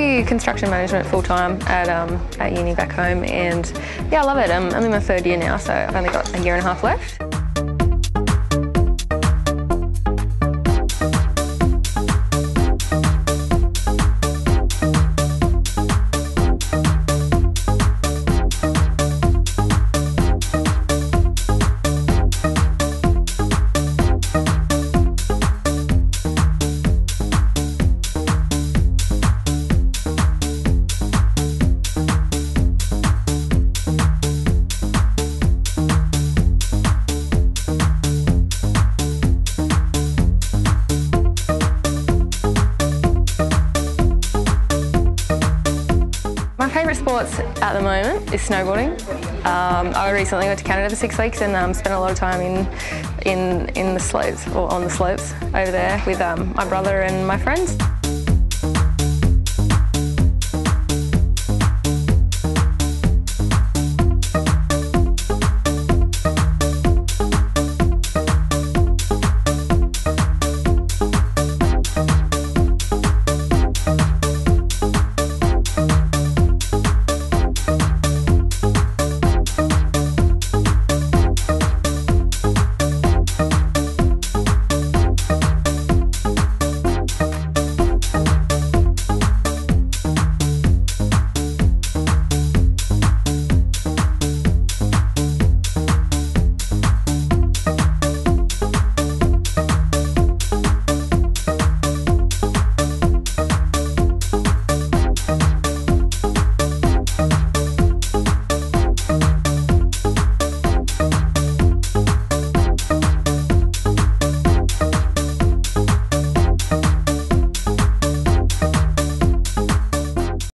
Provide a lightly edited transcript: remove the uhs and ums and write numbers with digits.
do construction management full-time at uni back home, and yeah, I love it. I'm in my third year now, so I've only got a year and a half left. My favourite sports at the moment is snowboarding. I recently went to Canada for 6 weeks and spent a lot of time in the slopes, or on the slopes over there with my brother and my friends.